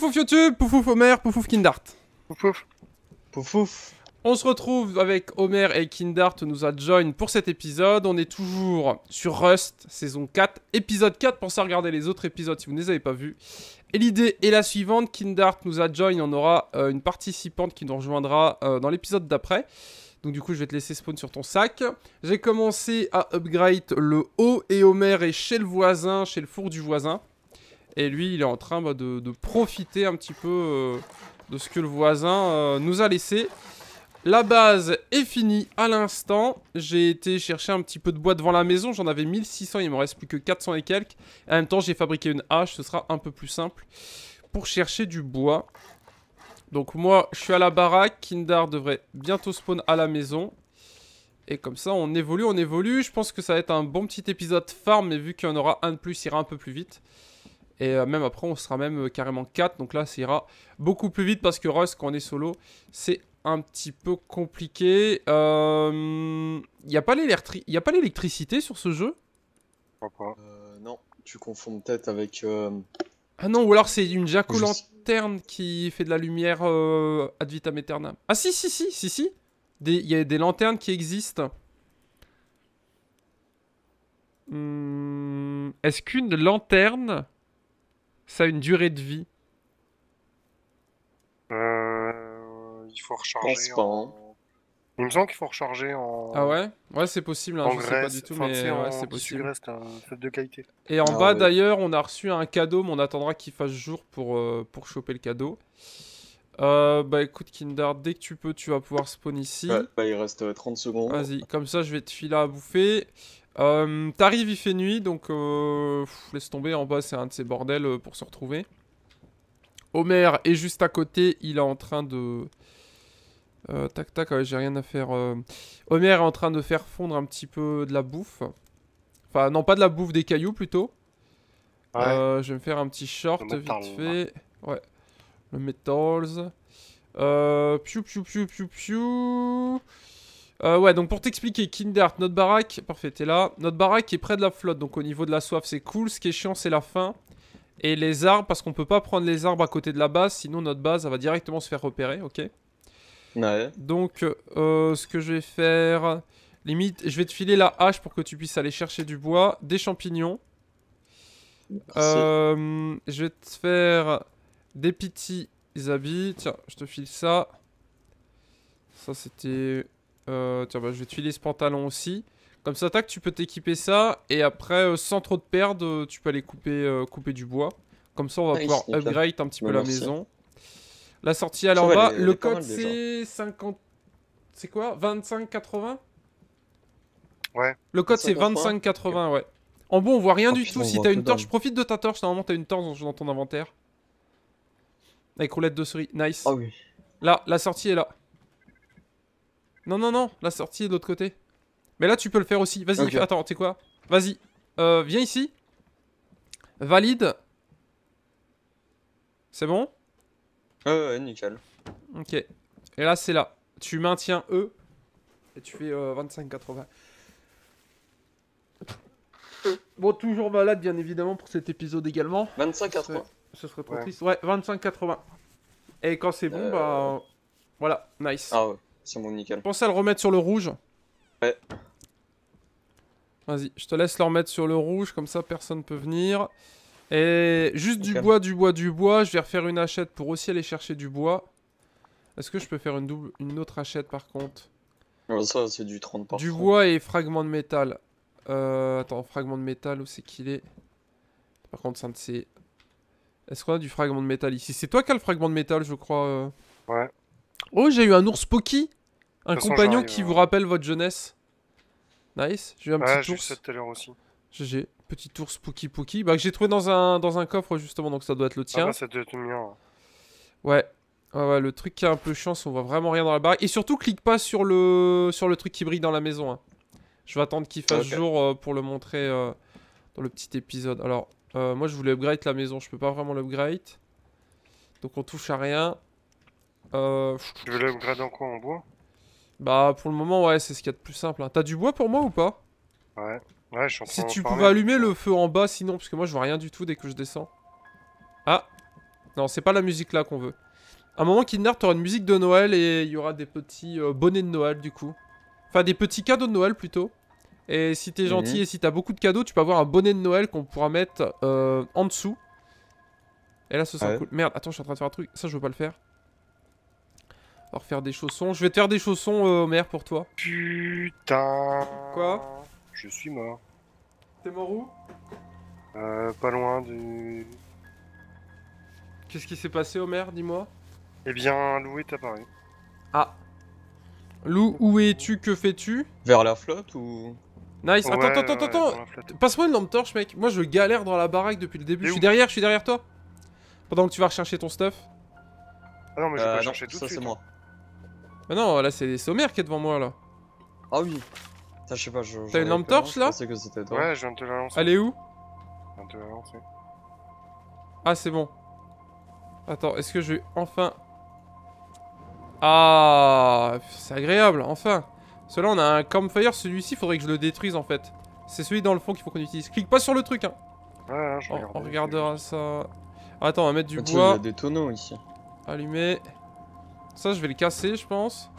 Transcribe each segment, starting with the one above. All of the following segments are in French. Poufouf YouTube, Poufouf Homère, Poufouf Kindart. Poufouf. Poufouf. On se retrouve avec Homère et Kindart nous a joined pour cet épisode. On est toujours sur Rust, saison 4, épisode 4. Pensez à regarder les autres épisodes si vous ne les avez pas vus. Et l'idée est la suivante, Kindart nous a joined, on aura une participante qui nous rejoindra dans l'épisode d'après. Donc du coup je vais te laisser spawn sur ton sac. J'ai commencé à upgrade le haut et Homère est chez le voisin, chez le four du voisin. Et lui il est en train bah, de profiter un petit peu de ce que le voisin nous a laissé. La base est finie à l'instant. J'ai été chercher un petit peu de bois devant la maison. J'en avais 1600, il m'en reste plus que 400 et quelques. En même temps j'ai fabriqué une hache, ce sera un peu plus simple pour chercher du bois. Donc moi, je suis à la baraque, Kindar devrait bientôt spawn à la maison. Et comme ça, on évolue, on évolue. Je pense que ça va être un bon petit épisode farm, mais vu qu'il y en aura un de plus, il ira un peu plus vite. Et même après, on sera même carrément 4, donc là, ça ira beaucoup plus vite, parce que Rust, quand on est solo, c'est un petit peu compliqué. Il n'y a pas l'électricité sur ce jeu? Non, tu confonds peut-être avec... Ah non, ou alors c'est une jack-o'-lanterne qui fait de la lumière ad vitam aeternam. Ah si, si, si, si, si. Il y a des lanternes qui existent. Est-ce qu'une lanterne, ça a une durée de vie? Il faut recharger en... Il me semble qu'il faut recharger en... Ah ouais? Ouais c'est possible, hein, je sais pas du tout, enfin, mais ouais, c'est possible. Reste un de qualité. Et en bas ouais. D'ailleurs, on a reçu un cadeau, mais on attendra qu'il fasse jour pour choper le cadeau. Bah écoute Kindar, dès que tu peux, tu vas pouvoir spawn ici. Ouais, bah il reste 30 secondes. Vas-y, comme ça je vais te filer à bouffer. T'arrives, il fait nuit, donc laisse tomber, en bas c'est un de ces bordels pour se retrouver. Homère est juste à côté, il est en train de... tac tac, ouais, j'ai rien à faire. Homère est en train de faire fondre un petit peu de la bouffe. Enfin non, pas de la bouffe, des cailloux plutôt. Ouais. Je vais me faire un petit short vite fait. Ouais. Le metals. Piou piou piou piou piou. Ouais, donc pour t'expliquer, Kindart, notre baraque, parfait, t'es là. Notre baraque est près de la flotte, donc au niveau de la soif c'est cool. Ce qui est chiant c'est la faim. Et les arbres, parce qu'on peut pas prendre les arbres à côté de la base, sinon notre base elle va directement se faire repérer, ok? Ouais. Donc, ce que je vais faire, limite, je vais te filer la hache pour que tu puisses aller chercher du bois, des champignons. Je vais te faire des petits habits. Tiens, je te file ça. Ça, c'était... tiens, bah, je vais te filer ce pantalon aussi. Comme ça, tac, tu peux t'équiper ça. Et après, sans trop de perdre, tu peux aller couper du bois. Comme ça, on va pouvoir upgrade un petit peu la maison. La sortie elle en bas, le code c'est 50... C'est quoi? 2580? Ouais. Le code c'est 2580, ouais. En bon on voit rien du tout, si t'as une torche, profite de ta torche, normalement t'as une torche dans ton inventaire. Avec roulette de souris, nice. Ah oui. Là, la sortie est là. Non, non, non, la sortie est de l'autre côté. Mais là tu peux le faire aussi, vas-y, okay. Attends, t'es quoi? Vas-y, viens ici. Valide. C'est bon? Nickel. Ok. Et là, c'est là. Tu maintiens E. Et tu fais 25-80. Bon, toujours malade, bien évidemment, pour cet épisode également. 25-80. Ce serait trop triste. Ouais, 25-80. Et quand c'est bon, bah... Voilà, nice. Ah ouais, c'est bon, nickel. Pensez à le remettre sur le rouge. Ouais. Vas-y, je te laisse le remettre sur le rouge, comme ça, personne peut venir. Et juste okay. Du bois, du bois, du bois. Je vais refaire une hachette pour aussi aller chercher du bois. Est-ce que je peux faire une autre hachette par contre? Ça c'est du 30 par du bois et fragments de métal. Attends, fragments de métal, où c'est qu'il est? Par contre, ça ne c'est... Est-ce qu'on a du fragment de métal ici? C'est toi qui as le fragment de métal, je crois. Ouais. Oh, j'ai eu un ours Pocky. Un compagnon qui vous rappelle votre jeunesse. Nice, j'ai eu un petit ours. Tout à l'heure aussi. GG. Petit ours Pookie Pookie, bah que j'ai trouvé dans un coffre justement, donc ça doit être le tien. Ah bah, ça doit être le mien. Ouais. Ah ouais, le truc qui a un peu chance, on voit vraiment rien dans la baraque. Et surtout, clique pas sur le truc qui brille dans la maison. Hein. Je vais attendre qu'il fasse jour pour le montrer dans le petit épisode. Alors, moi je voulais upgrade la maison, je peux pas vraiment l'upgrade. Donc on touche à rien. Tu veux l'upgrade en quoi, en bois? Bah pour le moment, ouais, c'est ce qu'il y a de plus simple. Hein. T'as du bois pour moi ou pas? Ouais. Ouais, je suis en train de parler. Si tu pouvais allumer le feu en bas, sinon, parce que moi je vois rien du tout dès que je descends. Ah, Non, c'est pas la musique là qu'on veut. À un moment, Kindart aura une musique de Noël et il y aura des petits bonnets de Noël du coup. Enfin, des petits cadeaux de Noël plutôt. Et si t'es gentil et si t'as beaucoup de cadeaux, tu peux avoir un bonnet de Noël qu'on pourra mettre en dessous. Et là, ce sera cool. Merde, attends, je suis en train de faire un truc. Ça, je veux pas le faire. On va refaire des chaussons. Je vais te faire des chaussons, Homère, pour toi. Putain. Quoi? Je suis mort. T'es mort où? Pas loin du... Qu'est-ce qui s'est passé, Homère? Dis-moi. Eh bien, Lou est apparu. Ah. Lou, où es-tu? Que fais-tu? Vers la flotte ou... Nice. Attends, ouais, attends. Passe-moi une lampe torche, mec. Moi, je galère dans la baraque depuis le début. Je suis derrière toi. Pendant que tu vas rechercher ton stuff. Ah non, mais je vais pas chercher tout de suite. Ça, c'est moi. Ah non, là, c'est Homère qui est devant moi, là. Ah oui. Ça, je sais pas, t'as une lampe torche, là? Ouais, je viens de te la lancer. Elle est où? Je viens de te la lancer. Ah, c'est bon. Attends, est-ce que je vais enfin... Ah, c'est agréable, enfin. Celui-là, on a un campfire. Celui-ci, faudrait que je le détruise, en fait. C'est celui dans le fond qu'il faut qu'on utilise. Clique pas sur le truc, hein. Ouais, je regarde. On regardera ça... Attends, on va mettre du bois. Il y a des tonneaux ici. Allumer. Ça, je vais le casser, je pense.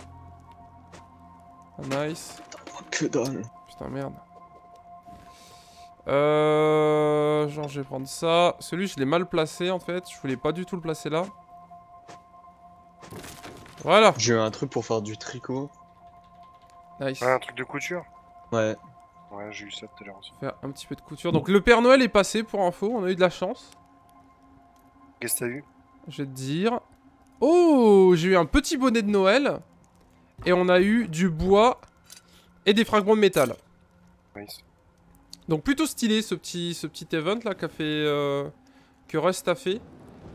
Ah, nice. Putain, que dalle. Putain, merde. Genre, je vais prendre ça. Celui, je l'ai mal placé en fait. Je voulais pas du tout le placer là. Voilà. J'ai eu un truc pour faire du tricot. Nice. Ouais, un truc de couture. Ouais. Ouais, j'ai eu ça tout à l'heure aussi. Faire un petit peu de couture. Donc, le Père Noël est passé pour info. On a eu de la chance. Qu'est-ce que t'as eu? Je vais te dire... Oh, j'ai eu un petit bonnet de Noël. Et on a eu du bois et des fragments de métal. Nice. Donc plutôt stylé ce petit event là qu'a fait, que Rust a fait.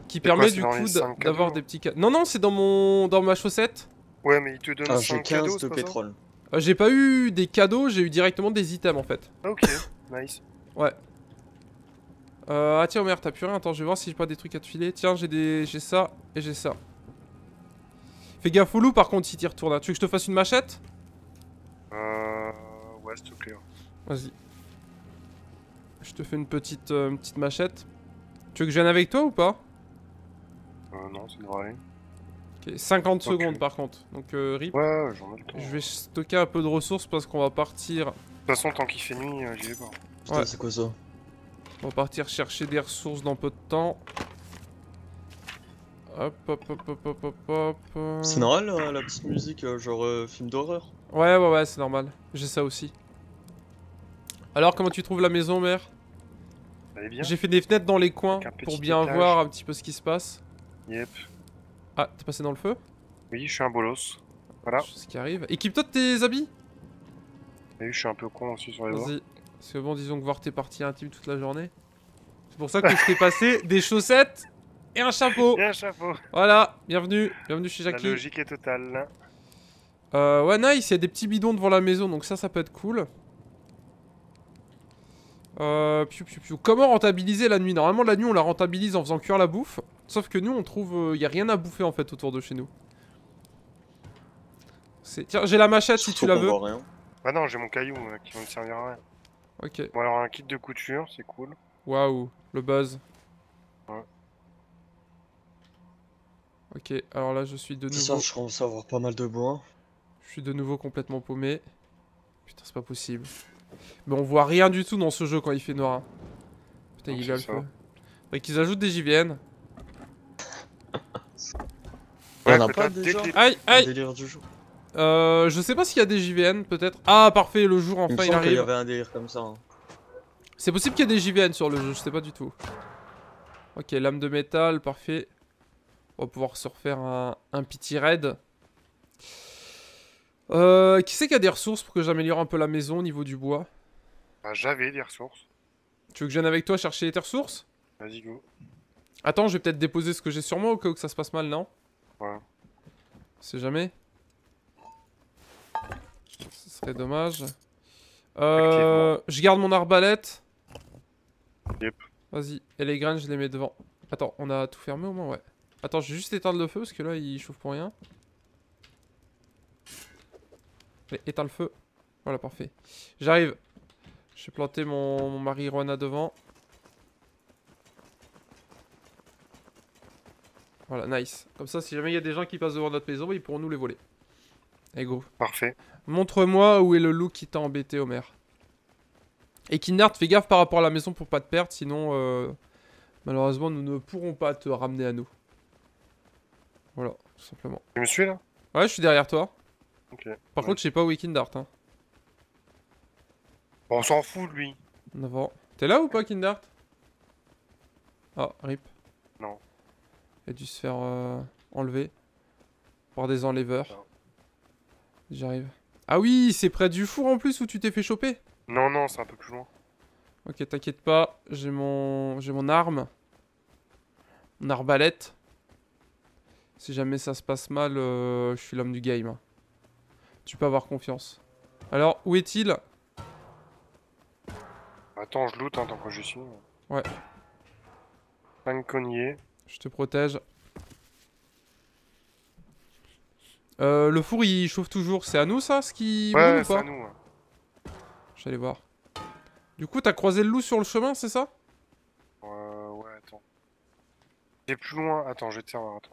Qui permet du coup d'avoir des petits cadeaux. Non, non, c'est dans ma chaussette. Ouais, mais il te donne 5 cadeaux de pétrole. J'ai pas eu des cadeaux, j'ai eu directement des items en fait. Ok, nice. Ouais. Ah tiens, merde, t'as plus rien, attends, je vais voir si j'ai pas des trucs à te filer. Tiens, j'ai ça et j'ai ça. Fais gaffe au loup par contre si t'y retournes là. Tu veux que je te fasse une machette? Ouais, c'est tout clair. Vas-y. Je te fais une petite machette. Tu veux que je vienne avec toi ou pas? Non, c'est normal. Ok, 50 secondes par contre. Donc rip. Ouais, j'en ai le temps. Je vais stocker un peu de ressources parce qu'on va partir. De toute façon, tant qu'il fait nuit, j'y vais pas. Putain, c'est quoi ça? On va partir chercher des ressources dans peu de temps. Hop, hop, hop, hop, hop, hop, hop. C'est normal la petite musique, genre film d'horreur. Ouais, ouais, ouais, c'est normal. J'ai ça aussi. Alors, comment tu trouves la maison, mère? J'ai fait des fenêtres dans les coins pour bien voir un petit peu ce qui se passe. Yep. Ah, t'es passé dans le feu? Oui, je suis un bolos. Voilà. C'est ce qui arrive. Équipe-toi de tes habits. Oui, je suis un peu con aussi sur les bords. Vas-y. Parce que bon, disons que voir tes parties intimes toute la journée. C'est pour ça que je t'ai passé des chaussettes et un chapeau. Et un chapeau. Voilà, bienvenue, bienvenue chez Jacqueline. La logique est totale. Ouais, nice, il y a des petits bidons devant la maison, donc ça peut être cool. Comment rentabiliser la nuit? Normalement, la nuit, on la rentabilise en faisant cuire la bouffe. Sauf que nous, on trouve... Il n'y a rien à bouffer, en fait, autour de chez nous. Tiens, j'ai la machette, si tu la veux. Bah non, j'ai mon caillou, qui va me servir à rien. Ok. Bon alors un kit de couture, c'est cool. Waouh, le buzz. Ouais. Ok, alors là je suis de nouveau... Ça, je commence à avoir pas mal de bois. Je suis de nouveau complètement paumé. Putain, c'est pas possible. Mais on voit rien du tout dans ce jeu quand il fait noir. Putain, il gueule quoi. Faudrait qu'ils ajoutent des JVN. Ouais, on a pas déjà. Aïe, aïe. Je sais pas s'il y a des JVN peut-être. Ah parfait, le jour enfin il arrive. Il y avait un délire comme ça. Hein. C'est possible qu'il y ait des JVN sur le jeu, je sais pas du tout. Ok, lame de métal, parfait. On va pouvoir se refaire un petit raid. Qui c'est qui a des ressources pour que j'améliore un peu la maison au niveau du bois? Bah j'avais des ressources. Tu veux que je vienne avec toi chercher tes ressources? Vas-y go. Attends, je vais peut-être déposer ce que j'ai sur moi au cas où ça se passe mal, non? Ouais. C'est jamais. Ce serait dommage. Je garde mon arbalète. Yep. Vas-y. Et les graines, je les mets devant. Attends, on a tout fermé au moins, ouais. Attends, je vais juste éteindre le feu parce que là, il chauffe pour rien. Allez, éteins le feu. Voilà, parfait. J'arrive. J'ai planté mon marijuana devant. Voilà, nice. Comme ça, si jamais il y a des gens qui passent devant notre maison, ils pourront nous les voler. Allez, go. Parfait. Montre-moi où est le loup qui t'a embêté, Homère. Et Kindart, fais gaffe par rapport à la maison pour pas te perdre, sinon malheureusement nous ne pourrons pas te ramener à nous. Voilà, tout simplement. Tu me suis là? Ouais, je suis derrière toi. Okay. Par contre, je sais pas où est Kindart. Hein. Bon, on s'en fout, lui. Bon. T'es là ou pas, Kindart? Ah, rip. Non. Il a dû se faire enlever par des enleveurs. J'arrive. Ah oui, c'est près du four en plus où tu t'es fait choper? Non, non, c'est un peu plus loin. Ok, t'inquiète pas, j'ai mon arme. Mon arbalète. Si jamais ça se passe mal, je suis l'homme du game. Tu peux avoir confiance. Alors, où est-il? Attends, je loot, hein, tant que je suis. Ouais. 5 cogniers. Je te protège. Le four, il chauffe toujours. C'est à nous, ça, ce qui... Ouais, c'est à nous. Hein. Je vais aller voir. Du coup, t'as croisé le loup sur le chemin, c'est ça? Ouais, attends. Il est plus loin. Attends, je vais te faire voir, attends.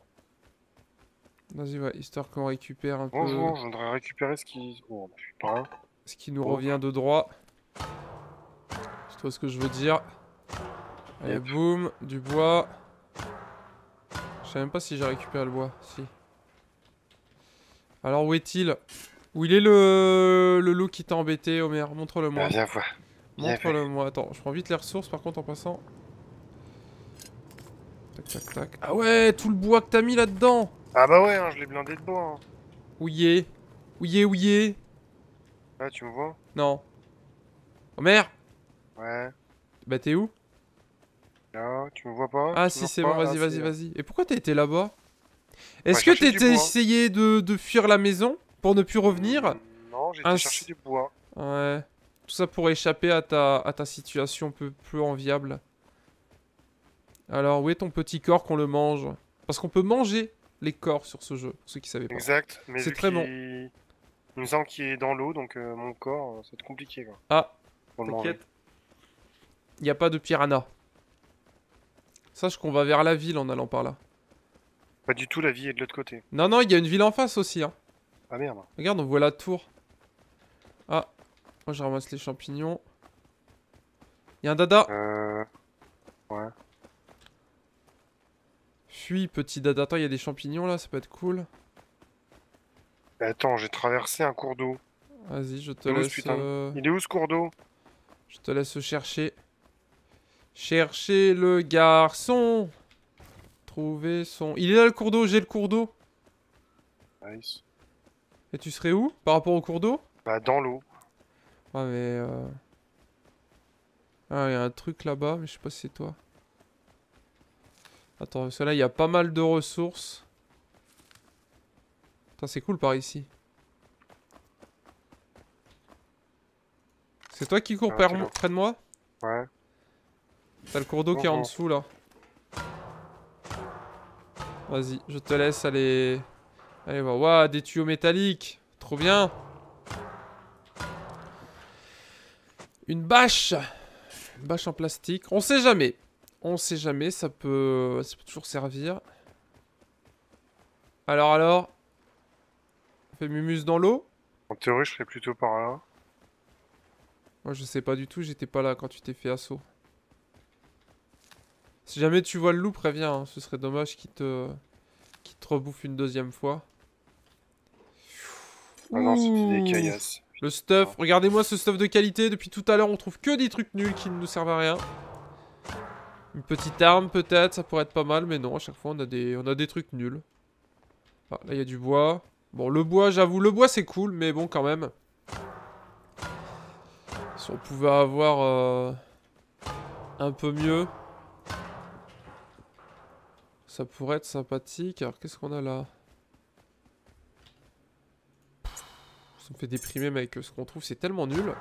Vas-y, ouais, histoire qu'on récupère un peu... Bonjour, je voudrais récupérer ce qui... Oh, putain. Ce qui nous revient de droit. Tu vois ce que je veux dire. Allez, yep. Boum, du bois. Je sais même pas si j'ai récupéré le bois, si. Alors, où est-il? Où il est le loup qui t'a embêté, Homère? Montre-le moi. Viens voir. Montre-le moi. Attends, je prends vite les ressources par contre en passant. Tac, tac, tac. Ah ouais, tout le bois que t'as mis là-dedans. Ah bah ouais, hein, je l'ai blindé de bois. Hein. Ouillé. Ouillé, ouillé. Ah, tu me vois? Non. Homère? Ouais. Bah t'es où? Là, tu me vois pas? Ah si, c'est bon, vas-y, vas-y, vas-y. Et pourquoi t'as été là-bas? Est-ce que t'étais essayé de fuir la maison? Pour ne plus revenir? Non, j'ai été chercher du bois. Ouais. Tout ça pour échapper à ta situation peu enviable. Alors, où est ton petit corps qu'on le mange? Parce qu'on peut manger les corps sur ce jeu, pour ceux qui savaient pas. Exact, mais c'est très bon. Il me semble qu'il est dans l'eau, donc mon corps, ça va être compliqué. Quoi. Ah, t'inquiète. Il n'y a pas de piranha. Sache qu'on va vers la ville en allant par là. Pas du tout, la ville est de l'autre côté. Non, non, il y a une ville en face aussi, hein. Ah merde. Regarde, on voit la tour. Ah, moi je ramasse les champignons. Y'a un dada. Ouais. Fuis, petit dada. Attends, y'a des champignons là, ça peut être cool. Attends, j'ai traversé un cours d'eau. Vas-y, je te laisse. Il est où ce cours d'eau? Je te laisse chercher. Chercher le garçon. Trouver son. Il est là le cours d'eau, j'ai le cours d'eau. Nice. Et tu serais où par rapport au cours d'eau? Bah dans l'eau. Ouais mais Ah il y a un truc là-bas mais je sais pas si c'est toi. Attends, parce que là il y a pas mal de ressources. Putain c'est cool par ici. C'est toi qui cours près de moi? Ouais. T'as le cours d'eau qui est en dessous là. Vas-y, je te laisse aller... Allez voir, waouh, des tuyaux métalliques, trop bien. Une bâche en plastique, on sait jamais, ça peut toujours servir. Alors, on fait mumuse dans l'eau. En théorie, je serais plutôt par là. Moi, je sais pas du tout, j'étais pas là quand tu t'es fait assaut. Si jamais tu vois le loup, préviens, hein, ce serait dommage qu'il te rebouffe une deuxième fois. Ah non, c'est des caillasses. Le stuff, regardez-moi ce stuff de qualité. Depuis tout à l'heure, on trouve que des trucs nuls qui ne nous servent à rien. Une petite arme, peut-être, ça pourrait être pas mal, mais non, à chaque fois, on a des trucs nuls. Ah, là, il y a du bois. Bon, le bois, j'avoue, le bois, c'est cool, mais bon, quand même. Si on pouvait avoir un peu mieux, ça pourrait être sympathique. Alors, qu'est-ce qu'on a là? Ça me fait déprimer, mec. Ce qu'on trouve, c'est tellement nul.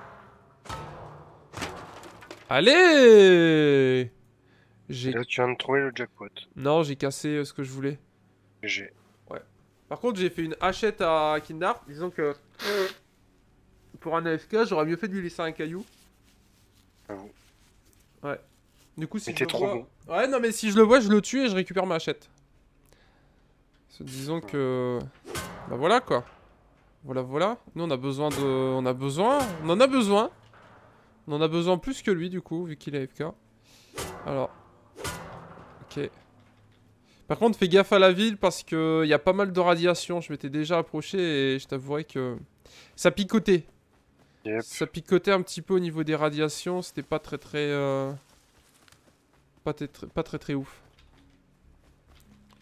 Allez! Là, tu viens de trouver le jackpot. Non, j'ai cassé ce que je voulais. GG. Ouais. Par contre, j'ai fait une hachette à Kindar. Disons que... pour un AFK, j'aurais mieux fait de lui laisser un caillou. Ah bon. Ouais. Du coup, si je le vois... Ouais, non, mais si je le vois, je le tue et je récupère ma hachette. Se disant que... Bah voilà quoi. Voilà, voilà. Nous on a besoin de... On en a besoin. On en a besoin plus que lui du coup, vu qu'il est AFK. Alors... Ok. Par contre, fais gaffe à la ville parce qu'il y a pas mal de radiation. Je m'étais déjà approché et je t'avouerais que... Ça picotait. Yep. Ça picotait un petit peu au niveau des radiations. C'était pas très très... Pas très ouf.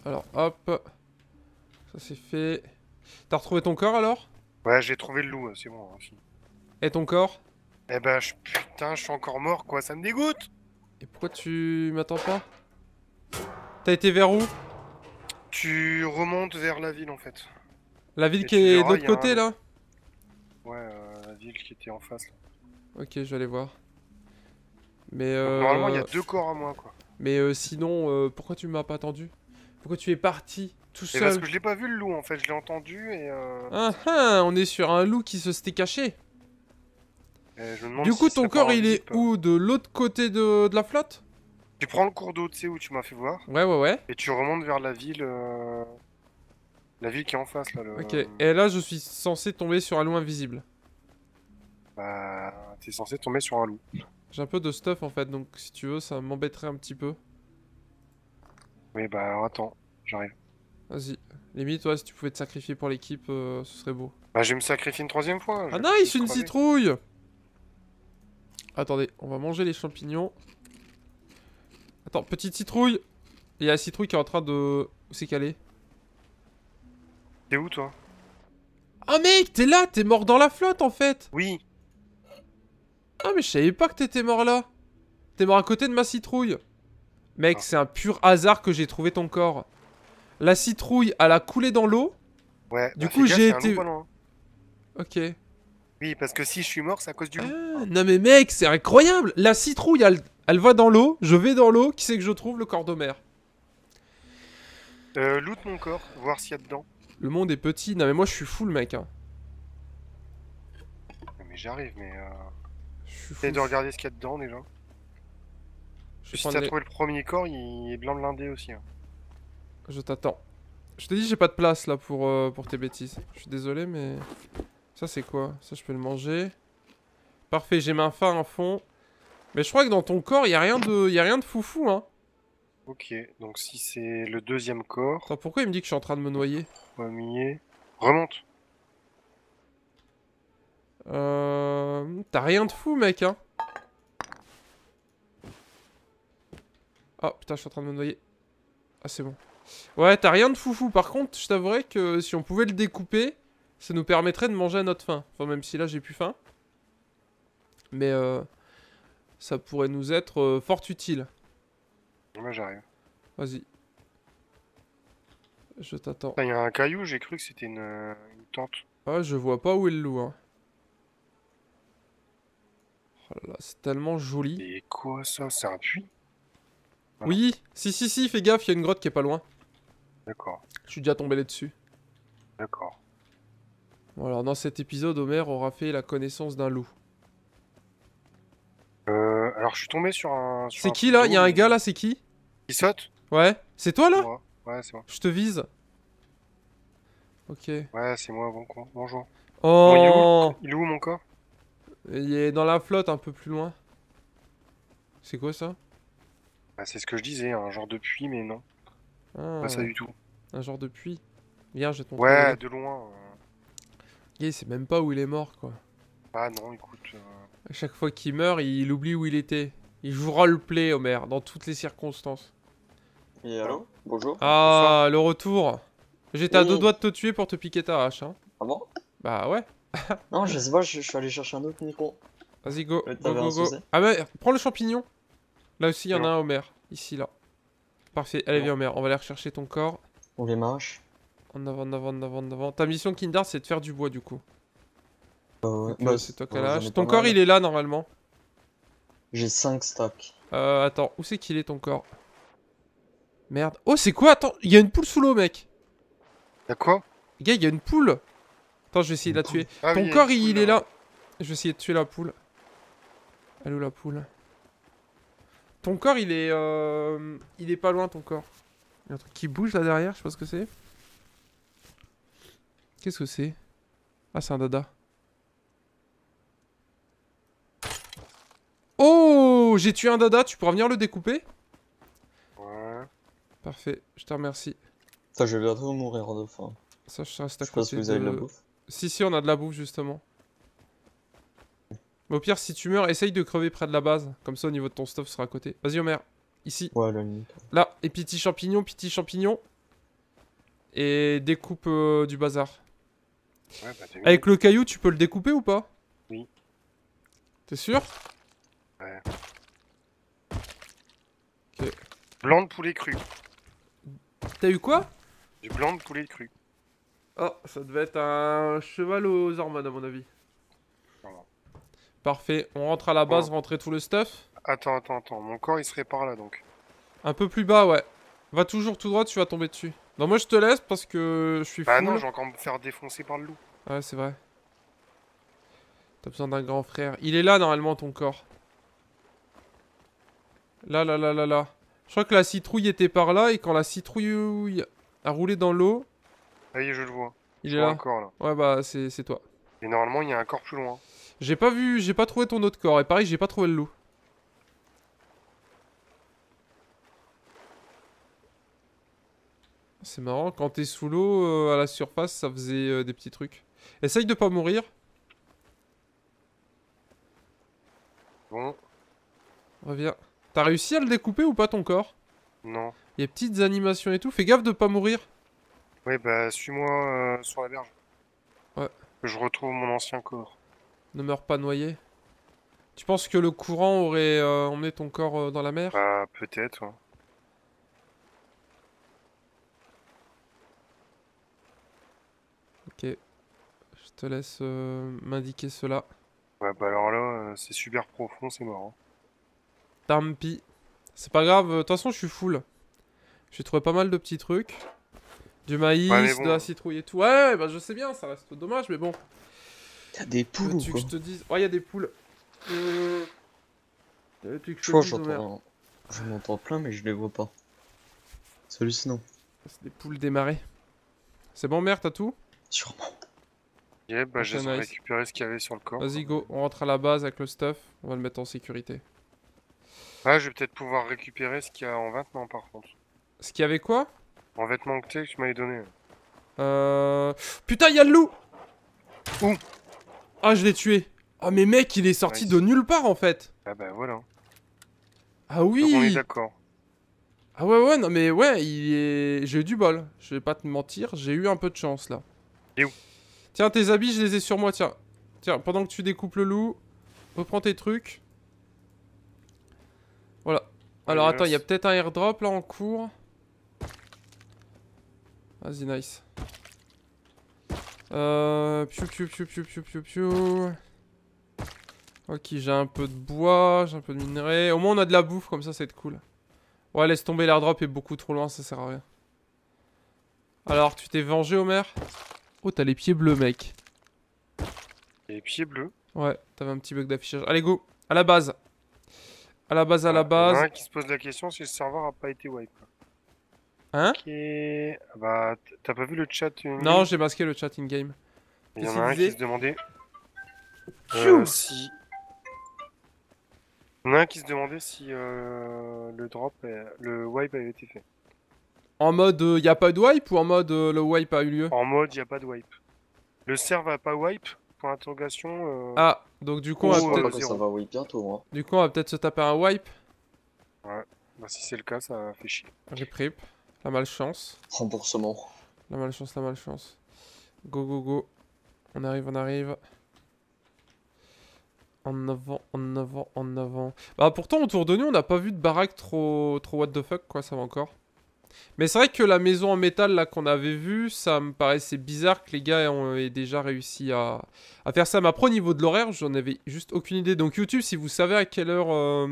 Alors hop. Ça c'est fait. T'as retrouvé ton corps alors? Ouais, j'ai trouvé le loup, c'est bon. Et ton corps? Eh ben putain, je suis encore mort quoi, ça me dégoûte. Et pourquoi tu m'attends pas? T'as été vers où? Tu remontes vers la ville en fait. La ville qui est de l'autre côté là? Ouais, la ville qui était en face là. Ok, je vais aller voir. Mais normalement il y a deux corps à moi quoi. Mais sinon, pourquoi tu m'as pas attendu? Pourquoi tu es parti tout seul? Parce que je l'ai pas vu le loup en fait, je l'ai entendu et Ah ah, on est sur un loup qui se s'était caché. Je me demande du coup si ton corps il est où? De l'autre côté de la flotte? Tu prends le cours d'eau, tu sais où tu m'as fait voir. Ouais ouais ouais. Et tu remontes vers la ville qui est en face là. Le... Ok, et là je suis censé tomber sur un loup invisible. Bah, t'es censé tomber sur un loup. J'ai un peu de stuff en fait, donc si tu veux, ça m'embêterait un petit peu. Oui, bah alors attends, j'arrive. Vas-y, limite, ouais, si tu pouvais te sacrifier pour l'équipe, ce serait beau. Bah, je vais me sacrifier une troisième fois. Ah nice, une citrouille! Attendez, on va manger les champignons. Attends, petite citrouille! Il y a la citrouille qui est en train de... Où c'est qu'elle est? T'es où toi? Ah mec, t'es là, t'es mort dans la flotte en fait! Oui! Ah mais je savais pas que t'étais mort là. T'es mort à côté de ma citrouille. Mec, c'est un pur hasard que j'ai trouvé ton corps. La citrouille, elle a coulé dans l'eau. Ouais, du coup j'ai été... Ok. Oui, parce que si je suis mort, c'est à cause du loup. Ah, non mais mec, c'est incroyable. La citrouille, elle va dans l'eau. Je vais dans l'eau. Qui c'est que je trouve? Le corps d'Homère. Loot mon corps, voir s'il y a dedans. Le monde est petit. Non mais moi je suis full mec hein. Mais j'arrive mais... J'essaie de regarder ce qu'il y a dedans déjà. Si t'as trouvé le premier corps, il est blanc blindé aussi. Hein. Je t'attends. Je t'ai dit j'ai pas de place là pour tes bêtises. Je suis désolé mais... Ça c'est quoi? Ça je peux le manger. Parfait, j'ai ma faim à fond. Mais je crois que dans ton corps, il n'y a rien de foufou hein. Ok, donc si c'est le deuxième corps... Attends, pourquoi il me dit que je suis en train de me noyer? Premier... Remonte. T'as rien de fou mec hein. Ah putain je suis en train de me noyer. Ah c'est bon. Ouais t'as rien de foufou. Par contre je t'avouerais que si on pouvait le découper, ça nous permettrait de manger à notre faim. Enfin même si là j'ai plus faim. Mais ça pourrait nous être fort utile. Moi j'arrive. Vas-y. Je t'attends. Il y a un caillou, j'ai cru que c'était une tente. Ah je vois pas où est le loup hein. C'est tellement joli. Et quoi ça? C'est un puits? Voilà. Oui, si, fais gaffe, il y a une grotte qui est pas loin. D'accord. Je suis déjà tombé là-dessus. D'accord. Bon, alors dans cet épisode, Homère aura fait la connaissance d'un loup. Alors je suis tombé sur un... C'est qui là? Il y a un gars là, c'est qui? Il saute? Ouais. C'est toi là? Ouais, c'est moi. Je te vise. Ok. Ouais, c'est moi, bon con. Bonjour. Oh bon, il est où mon corps? Il est dans la flotte, un peu plus loin. C'est quoi ça? Bah, c'est ce que je disais, un genre de puits, mais non. Ah, pas ça du tout. Un genre de puits? Viens, j'ai ton... Ouais, de loin. Il sait même pas où il est mort, quoi. Ah non, écoute... À chaque fois qu'il meurt, il oublie où il était. Il joue roleplay, Homère, dans toutes les circonstances. Et allô? Bonjour. Ah, bonsoir. Le retour. J'étais à 2 doigts de te tuer pour te piquer ta hache, hein. Ah bon? Bah ouais. Non, je sais pas, je suis allé chercher un autre micro. Vas-y, go. Ah bah, prends le champignon. Là aussi, il y en a un, Homère. Ici, là. Parfait, allez, viens, Homère, on va aller rechercher ton corps. On les marche. En avant. Ta mission, Kindar, c'est de faire du bois, du coup. Bah, c'est toi qui as l'âge. Ton corps, il est là, normalement. J'ai 5 stacks. Attends, où c'est qu'il est, ton corps? Merde. Oh, c'est quoi? Attends, il y a une poule sous l'eau, mec. Y'a quoi? Gars, il y a une poule. Attends, je vais essayer de la tuer. Ah, ton corps, il est là. Je vais essayer de tuer la poule. Elle est où la poule? Ton corps, il est pas loin, ton corps. Il y a un truc qui bouge là derrière, je sais pas ce que c'est. Qu'est-ce que c'est? Ah, c'est un dada. Oh, j'ai tué un dada, tu pourras venir le découper? Ouais. Parfait, je te remercie. Ça, je vais bientôt mourir de faim. Ça, je reste à côté. Je pense que vous avez de la bouffe. Si, si, on a de la bouffe, justement. Mais au pire, si tu meurs, essaye de crever près de la base. Comme ça, au niveau de ton stuff sera à côté. Vas-y, Homère. Ici. Ouais, là, là. Et petit champignon, petit champignon. Et découpe du bazar. Ouais, bah, avec le caillou, tu peux le découper ou pas? Oui. T'es sûr? Ouais. Ok. Blanc de poulet cru. T'as eu quoi? Du blanc de poulet cru. Oh, ça devait être un cheval aux hormones à mon avis. Voilà. Parfait, on rentre à la base, voilà. Rentrez tout le stuff. Attends, attends, attends, mon corps il se répare là donc. Un peu plus bas, ouais. Va toujours tout droit, tu vas tomber dessus. Non, moi je te laisse parce que je suis fou. Ah non, je vais encore me faire défoncer par le loup. Ouais, c'est vrai. T'as besoin d'un grand frère. Il est là normalement ton corps. Là, là, là, là, là. Je crois que la citrouille était par là et quand la citrouille a roulé dans l'eau. Ça y est, je le vois. Il est là. Encore, là. Ouais, bah c'est toi. Mais normalement, il y a un corps plus loin. J'ai pas vu, j'ai pas trouvé ton autre corps. Et pareil, j'ai pas trouvé le loup. C'est marrant, quand t'es sous l'eau, à la surface, ça faisait des petits trucs. Essaye de pas mourir. Bon. Reviens. T'as réussi à le découper ou pas ton corps? Non. Il y a des petites animations et tout. Fais gaffe de pas mourir. Ouais, bah suis-moi sur la berge. Ouais. Que je retrouve mon ancien corps. Ne meurs pas noyé. Tu penses que le courant aurait emmené ton corps dans la mer? Bah peut-être. Ouais. Ok. Je te laisse m'indiquer cela. Ouais, bah alors là, c'est super profond, c'est marrant. Tampi. C'est pas grave, de toute façon je suis full. J'ai trouvé pas mal de petits trucs. Du maïs, ouais, bon. De la citrouille et tout. Ouais, bah je sais bien, ça reste dommage, mais bon. T'as des poules ou quoi? Que je te dise... Ouais, y'a des poules. Je m'entends plein, mais je les vois pas. C'est hallucinant. C'est des poules démarrées. C'est bon, merde, t'as tout? Sûrement. Yeah, bah j'ai récupéré ce qu'il y avait sur le corps. Vas-y, go, on rentre à la base avec le stuff. On va le mettre en sécurité. Ah, je vais peut-être pouvoir récupérer ce qu'il y a en vêtements par contre. Ce qu'il y avait quoi? En vêtements que tu m'avais donné. Putain, y'a le loup! Où? Ah, je l'ai tué. Ah, mais mec, il est sorti de nulle part en fait. Ah, bah voilà. Ah oui! Donc on est d'accord. Ah, ouais, ouais, non, mais ouais, il est. J'ai eu du bol. Je vais pas te mentir, j'ai eu un peu de chance là. Et où? Tiens, tes habits, je les ai sur moi, tiens. Tiens, pendant que tu découpes le loup, reprends tes trucs. Voilà. Alors, attends, il y a peut-être un airdrop là en cours. Vas-y, nice. Piu, piu, piu, piu, piu, piu, piu. Ok, j'ai un peu de bois, j'ai un peu de minerais. Au moins, on a de la bouffe, comme ça va être cool. Ouais, laisse tomber, l'airdrop est beaucoup trop loin, ça sert à rien. Alors, tu t'es vengé, Homère? Oh, t'as les pieds bleus, mec. Les pieds bleus? Ouais, t'avais un petit bug d'affichage. Allez, go, à la base. À la base, à la base. Il y en a un qui se pose la question si le serveur a pas été wipe. Hein? Ok. Bah, t'as pas vu le chat in-game? Non, j'ai masqué le chat in-game. Il y en a un qui se demandait. Si. Il y en a un qui se demandait si le drop, le wipe avait été fait. En mode y'a pas de wipe ou en mode le wipe a eu lieu? En mode y'a pas de wipe. Le serve a pas wipe? Point interrogation. Ah, donc du coup on va peut-être. Ça va wipe bientôt, hein. Du coup on va peut-être se taper un wipe? Ouais, bah si c'est le cas, ça fait chier. Rip. La malchance. Remboursement. La malchance, la malchance. Go, go, go. On arrive, on arrive. En avant, en avant, en avant. Bah pourtant autour de nous on n'a pas vu de baraque trop what the fuck quoi, ça va encore. Mais c'est vrai que la maison en métal là qu'on avait vue, ça me paraissait bizarre que les gars aient déjà réussi à faire ça. Mais après au niveau de l'horaire, j'en avais juste aucune idée. Donc YouTube, si vous savez à quelle heure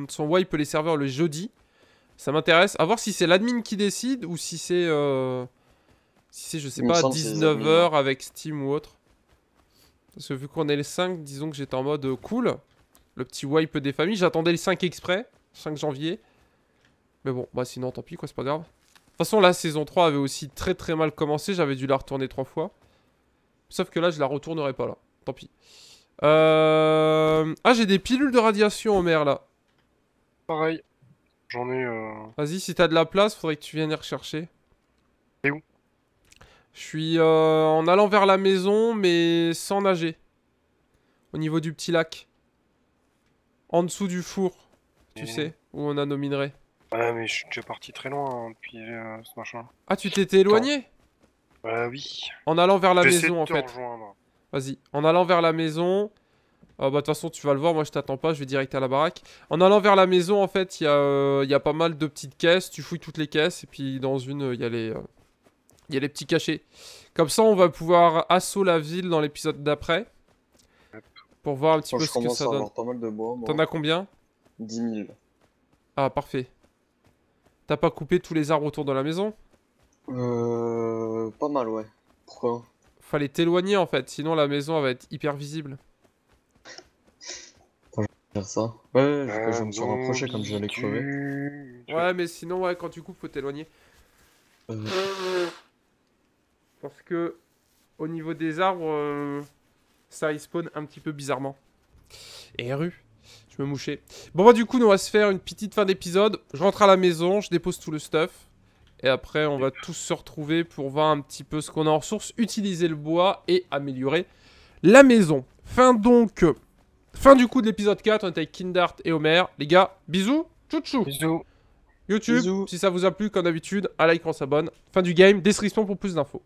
sont wipe les serveurs le jeudi, ça m'intéresse. À voir si c'est l'admin qui décide ou si c'est, je sais pas, 19h avec Steam ou autre. Parce que vu qu'on est les 5, disons que j'étais en mode cool. Le petit wipe des familles. J'attendais les 5 exprès, 5 janvier. Mais bon, bah sinon tant pis quoi, c'est pas grave. De toute façon, la saison 3 avait aussi très mal commencé. J'avais dû la retourner 3 fois. Sauf que là, je la retournerai pas, là. Tant pis. Ah, j'ai des pilules de radiation, Homère, là. Pareil. J'en ai... Vas-y, si t'as de la place, faudrait que tu viennes les rechercher. Et où? Je suis en allant vers la maison, mais sans nager. Au niveau du petit lac. En dessous du four, tu sais, où on a nos minerais. Ah mais je suis déjà parti très loin hein, depuis ce machin. Ah tu t'étais éloigné? Oui. En allant vers la maison en fait. Vas-y, en allant vers la maison... bah de toute façon tu vas le voir, moi je t'attends pas, je vais direct à la baraque. En allant vers la maison en fait, il y a pas mal de petites caisses, tu fouilles toutes les caisses et puis dans une il y a les petits cachets. Comme ça on va pouvoir assaut la ville dans l'épisode d'après. Pour voir un petit peu ce que ça donne. T'en as combien? 10 000. Ah parfait. T'as pas coupé tous les arbres autour de la maison? Pas mal ouais. Pourquoi? Fallait t'éloigner en fait, sinon la maison elle va être hyper visible. Attends, je vais faire ça. Ouais, je vais me suis rapproché comme je l'ai crevé. Ouais mais sinon ouais, quand tu coupes faut t'éloigner. Parce que au niveau des arbres, ça respawn un petit peu bizarrement. Et rue. Me moucher. Bon bah du coup on va se faire une petite fin d'épisode, je rentre à la maison, je dépose tout le stuff et après on va tous se retrouver pour voir un petit peu ce qu'on a en ressources, utiliser le bois et améliorer la maison. Fin du coup de l'épisode 4, on est avec Kindart et Homère. Les gars, bisous, tchou-tchou. Bisous. YouTube, bisous. Si ça vous a plu comme d'habitude, un like, on s'abonne. Fin du game, description pour plus d'infos.